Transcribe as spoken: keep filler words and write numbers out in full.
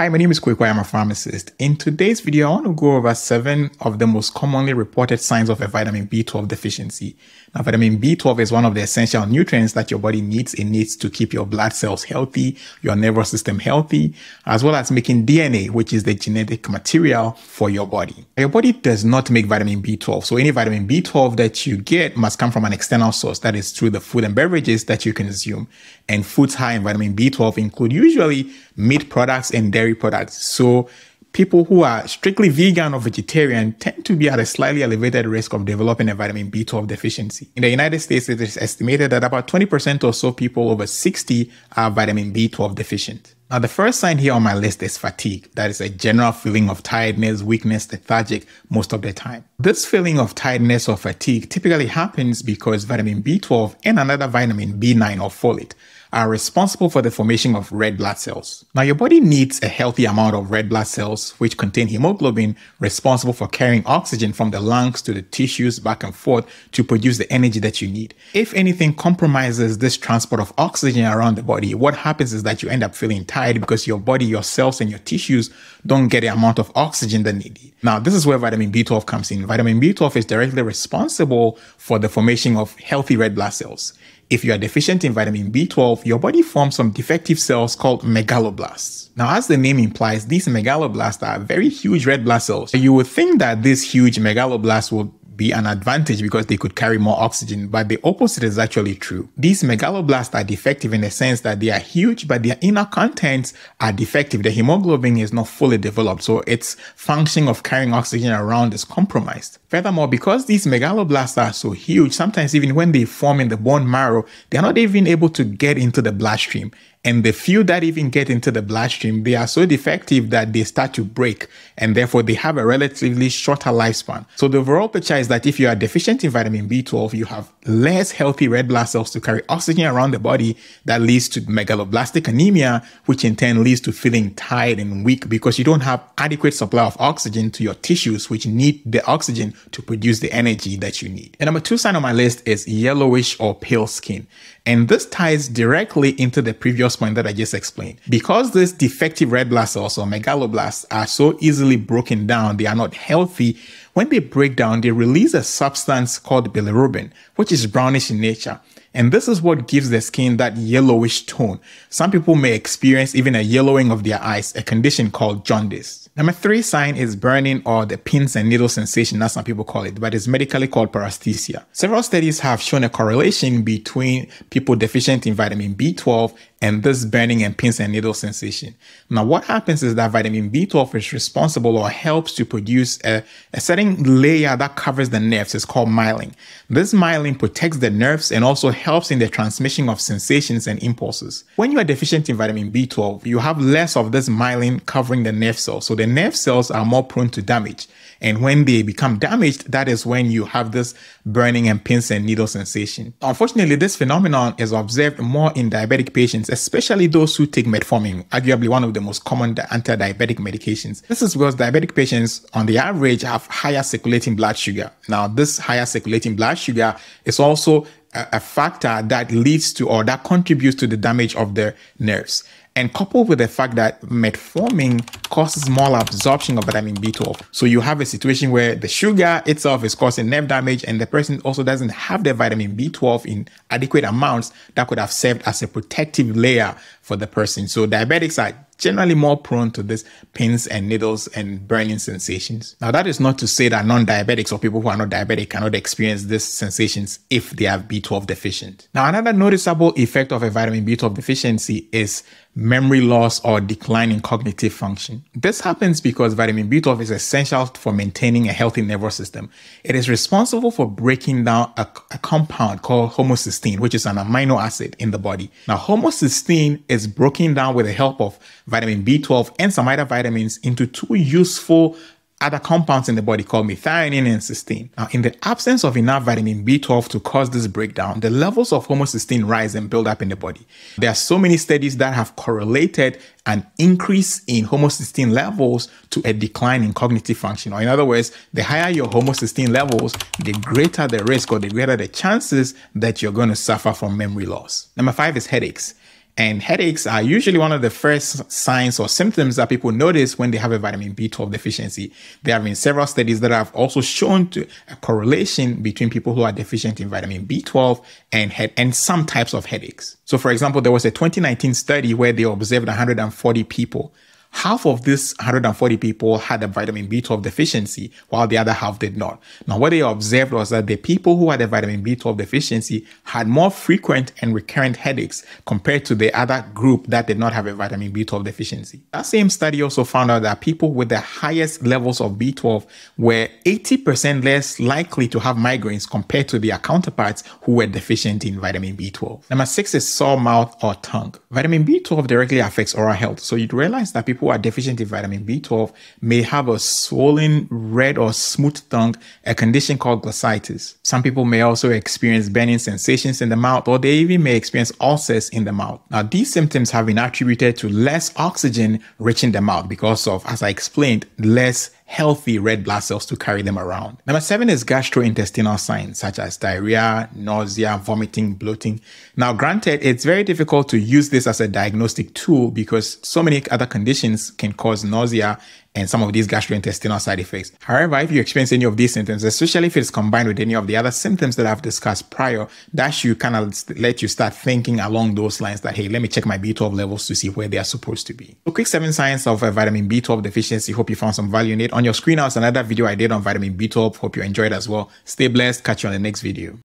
Hi, my name is Kwekwe. I'm a pharmacist. In today's video, I want to go over seven of the most commonly reported signs of a vitamin B twelve deficiency. Now, vitamin B twelve is one of the essential nutrients that your body needs. It needs to keep your blood cells healthy, your nervous system healthy, as well as making D N A, which is the genetic material for your body. Your body does not make vitamin B twelve, so any vitamin B twelve that you get must come from an external source, that is through the food and beverages that you consume. And foods high in vitamin B twelve include usually meat products and dairy products. So people who are strictly vegan or vegetarian tend to be at a slightly elevated risk of developing a vitamin B twelve deficiency. In the United States, it is estimated that about twenty percent or so people over sixty are vitamin B twelve deficient. Now, the first sign here on my list is fatigue. That is a general feeling of tiredness, weakness, lethargic most of the time. This feeling of tiredness or fatigue typically happens because vitamin B twelve and another vitamin B nine or folate are responsible for the formation of red blood cells. Now, your body needs a healthy amount of red blood cells, which contain hemoglobin, responsible for carrying oxygen from the lungs to the tissues back and forth to produce the energy that you need. If anything compromises this transport of oxygen around the body, what happens is that you end up feeling tired because your body, your cells, and your tissues don't get the amount of oxygen that they need. Now, this is where vitamin B twelve comes in. Vitamin B twelve is directly responsible for the formation of healthy red blood cells. If you are deficient in vitamin B twelve, your body forms some defective cells called megaloblasts. Now, as the name implies, these megaloblasts are very huge red blood cells. So you would think that these huge megaloblasts will be an advantage because they could carry more oxygen, but the opposite is actually true. These megaloblasts are defective in the sense that they are huge, but their inner contents are defective. The hemoglobin is not fully developed, so its function of carrying oxygen around is compromised. Furthermore, because these megaloblasts are so huge, sometimes even when they form in the bone marrow, they're not even able to get into the bloodstream. And the few that even get into the bloodstream, they are so defective that they start to break, and therefore they have a relatively shorter lifespan. So the overall picture is that if you are deficient in vitamin B twelve, you have less healthy red blood cells to carry oxygen around the body. That leads to megaloblastic anemia, which in turn leads to feeling tired and weak because you don't have adequate supply of oxygen to your tissues, which need the oxygen to produce the energy that you need. And number two sign on my list is yellowish or pale skin. And this ties directly into the previous point that I just explained. Because these defective red blood cells or megaloblasts are so easily broken down, they are not healthy. When they break down, they release a substance called bilirubin, which is brownish in nature. And this is what gives the skin that yellowish tone. Some people may experience even a yellowing of their eyes, a condition called jaundice. Number three sign is burning, or the pins and needles sensation, as some people call it, but it's medically called paresthesia. Several studies have shown a correlation between people deficient in vitamin B twelve and this burning and pins and needles sensation. Now, what happens is that vitamin B twelve is responsible or helps to produce a, a certain layer that covers the nerves. It's called myelin. This myelin protects the nerves and also helps in the transmission of sensations and impulses. When you are deficient in vitamin B twelve, you have less of this myelin covering the nerve cells. So the nerve cells are more prone to damage. And when they become damaged, that is when you have this burning and pins and needle sensation. Unfortunately, this phenomenon is observed more in diabetic patients, especially those who take metformin, arguably one of the most common anti-diabetic medications. This is because diabetic patients, on the average, have higher circulating blood sugar. Now, this higher circulating blood sugar is also a factor that leads to or that contributes to the damage of the nerves. And coupled with the fact that metformin causes more absorption of vitamin B twelve. So you have a situation where the sugar itself is causing nerve damage and the person also doesn't have the vitamin B twelve in adequate amounts that could have served as a protective layer for the person. So diabetics are generally more prone to this pins and needles and burning sensations. Now, that is not to say that non-diabetics or people who are not diabetic cannot experience these sensations if they are B twelve deficient. Now, another noticeable effect of a vitamin B twelve deficiency is memory loss or decline in cognitive function. This happens because vitamin B twelve is essential for maintaining a healthy nervous system. It is responsible for breaking down a, a compound called homocysteine, which is an amino acid in the body. Now, homocysteine is broken down with the help of vitamin B twelve and some other vitamins into two useful other compounds in the body called methionine and cysteine. Now, in the absence of enough vitamin B twelve to cause this breakdown, the levels of homocysteine rise and build up in the body. There are so many studies that have correlated an increase in homocysteine levels to a decline in cognitive function. Or in other words, the higher your homocysteine levels, the greater the risk or the greater the chances that you're going to suffer from memory loss. Number five is headaches. And headaches are usually one of the first signs or symptoms that people notice when they have a vitamin B twelve deficiency. There have been several studies that have also shown to a correlation between people who are deficient in vitamin B twelve and head and some types of headaches. So for example, there was a twenty nineteen study where they observed one hundred forty people. Half of these one hundred forty people had a vitamin B twelve deficiency, while the other half did not. Now, what they observed was that the people who had a vitamin B twelve deficiency had more frequent and recurrent headaches compared to the other group that did not have a vitamin B twelve deficiency. That same study also found out that people with the highest levels of B twelve were eighty percent less likely to have migraines compared to their counterparts who were deficient in vitamin B twelve. Number six is sore mouth or tongue. Vitamin B twelve directly affects oral health, so you'd realize that people who are deficient in vitamin B twelve may have a swollen, red or smooth tongue, a condition called glossitis. Some people may also experience burning sensations in the mouth, or they even may experience ulcers in the mouth. Now, these symptoms have been attributed to less oxygen reaching the mouth because of, as I explained, less healthy red blood cells to carry them around. Number seven is gastrointestinal signs such as diarrhea, nausea, vomiting, bloating. Now, granted, it's very difficult to use this as a diagnostic tool because so many other conditions can cause nausea and some of these gastrointestinal side effects. However, if you experience any of these symptoms, especially if it's combined with any of the other symptoms that I've discussed prior, that should kind of let you start thinking along those lines that, hey, let me check my B twelve levels to see where they are supposed to be. So quick seven signs of a vitamin B twelve deficiency. Hope you found some value in it. On your screen now is another video I did on vitamin B twelve. Hope you enjoyed as well. Stay blessed. Catch you on the next video.